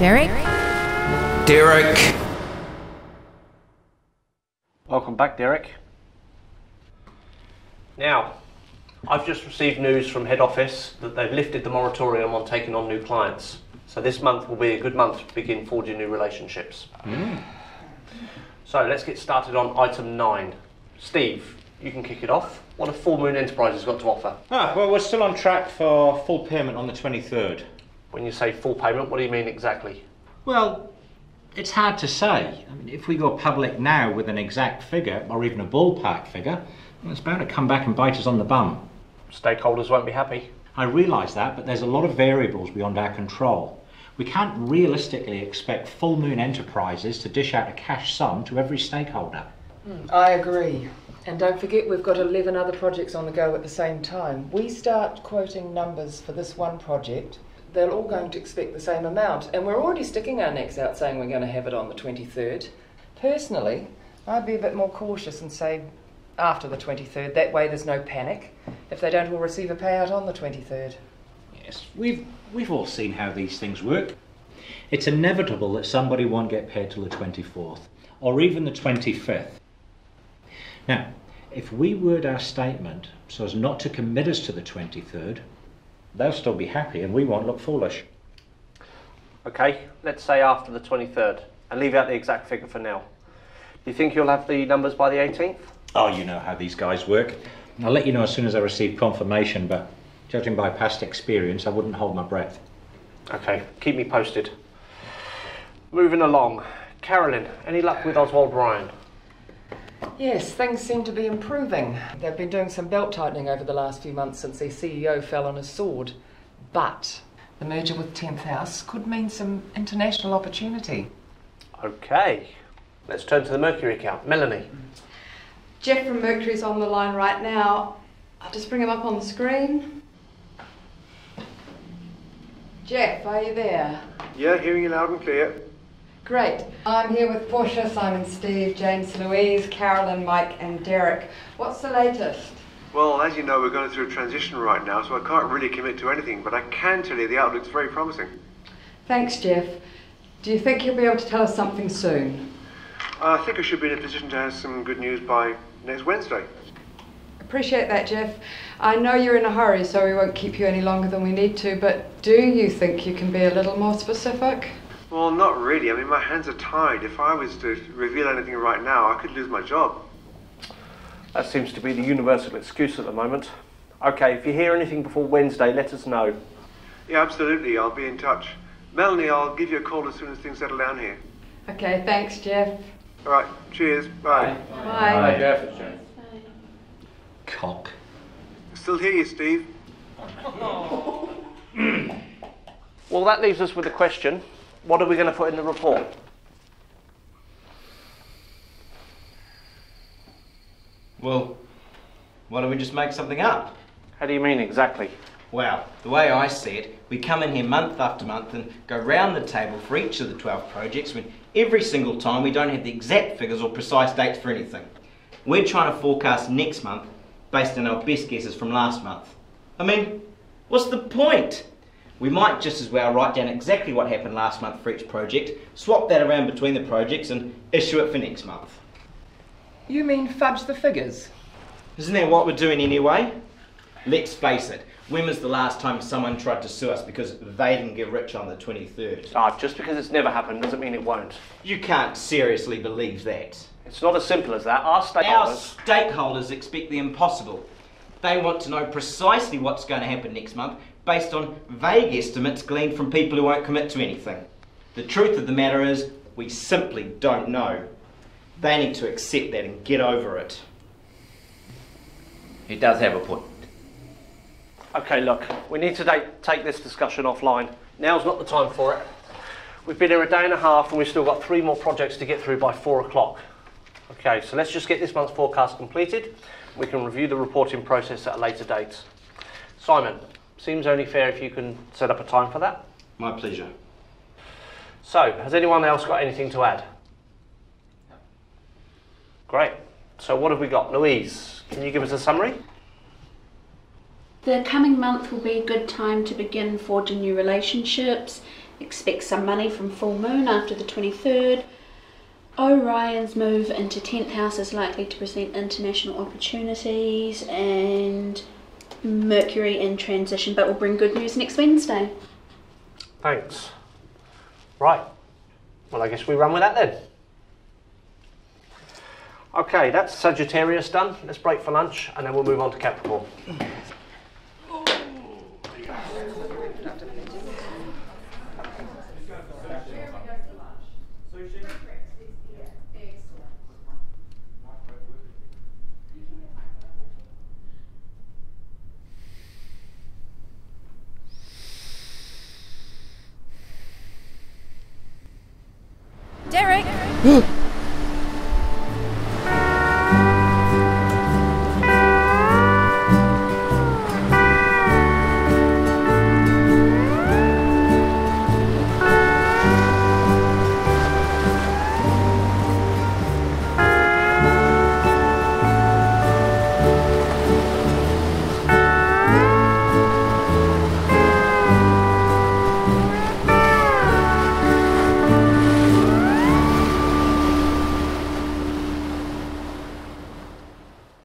Derek? Derek! Welcome back, Derek. Now, I've just received news from head office that they've lifted the moratorium on taking on new clients. So this month will be a good month to begin forging new relationships. Mm. So let's get started on item 9. Steve, you can kick it off. What have Full Moon Enterprises got to offer? Ah, well, we're still on track for full payment on the 23rd. When you say full payment, what do you mean exactly? Well, it's hard to say. I mean, if we go public now with an exact figure, or even a ballpark figure, it's bound to come back and bite us on the bum. Stakeholders won't be happy. I realise that, but there's a lot of variables beyond our control. We can't realistically expect Full Moon Enterprises to dish out a cash sum to every stakeholder. I agree. And don't forget, we've got 11 other projects on the go at the same time. We start quoting numbers for this one project, they're all going to expect the same amount, and we're already sticking our necks out saying we're going to have it on the 23rd. Personally, I'd be a bit more cautious and say after the 23rd. That way there's no panic if they don't all receive a payout on the 23rd. Yes, we've all seen how these things work. It's inevitable that somebody won't get paid till the 24th, or even the 25th. Now, if we word our statement so as not to commit us to the 23rd, they'll still be happy and we won't look foolish. Okay, let's say after the 23rd, and leave out the exact figure for now. Do you think you'll have the numbers by the 18th? Oh, you know how these guys work. I'll let you know as soon as I receive confirmation, but judging by past experience, I wouldn't hold my breath. Okay, keep me posted. Moving along. Carolyn, any luck with Oswald Ryan? Yes, things seem to be improving. They've been doing some belt tightening over the last few months since their CEO fell on his sword. But the merger with 10th House could mean some international opportunity. Okay, let's turn to the Mercury account. Melanie. Jeff from Mercury's on the line right now. I'll just bring him up on the screen. Jeff, are you there? Yeah, hearing you loud and clear. Great. I'm here with Portia, Simon, Steve, James, Louise, Carolyn, Mike and Derek. What's the latest? Well, as you know, we're going through a transition right now, so I can't really commit to anything, but I can tell you the outlook's very promising. Thanks, Jeff. Do you think you'll be able to tell us something soon? I think I should be in a position to have some good news by next Wednesday. Appreciate that, Jeff. I know you're in a hurry, so we won't keep you any longer than we need to, but do you think you can be a little more specific? Well, not really. I mean, my hands are tied. If I was to reveal anything right now, I could lose my job. That seems to be the universal excuse at the moment. Okay, if you hear anything before Wednesday, let us know. Yeah, absolutely. I'll be in touch. Melanie, I'll give you a call as soon as things settle down here. Okay, thanks, Jeff. All right, cheers. Bye. Bye. Bye. Bye, Jeff. Bye. Cock. Still hear you, Steve. Oh. Well, that leaves us with a question. What are we going to put in the report? Well, why don't we just make something up? How do you mean exactly? Well, the way I see it, we come in here month after month and go round the table for each of the 12 projects when every single time we don't have the exact figures or precise dates for anything. We're trying to forecast next month based on our best guesses from last month. I mean, what's the point? We might just as well write down exactly what happened last month for each project, swap that around between the projects and issue it for next month. You mean fudge the figures? Isn't that what we're doing anyway? Let's face it, when was the last time someone tried to sue us because they didn't get rich on the 23rd? Ah, just because it's never happened doesn't mean it won't. You can't seriously believe that. It's not as simple as that. Our stakeholders expect the impossible. They want to know precisely what's going to happen next month based on vague estimates gleaned from people who won't commit to anything. The truth of the matter is, we simply don't know. They need to accept that and get over it. He does have a point. Okay, look, we need to take this discussion offline. Now's not the time for it. We've been here a day and a half and we've still got 3 more projects to get through by 4 o'clock. Okay, so let's just get this month's forecast completed. We can review the reporting process at a later date. Simon, seems only fair if you can set up a time for that. My pleasure. So, has anyone else got anything to add? Great. So what have we got? Louise, can you give us a summary? The coming month will be a good time to begin forging new relationships Expect some money from full moon after the 23rd. Orion's move into 10th house is likely to present international opportunities, and Mercury in transition, but will bring good news next Wednesday. Thanks. Right. Well, I guess we run with that then. Okay, that's Sagittarius done. Let's break for lunch and then we'll move on to Capricorn. Oh, there you go. Derek!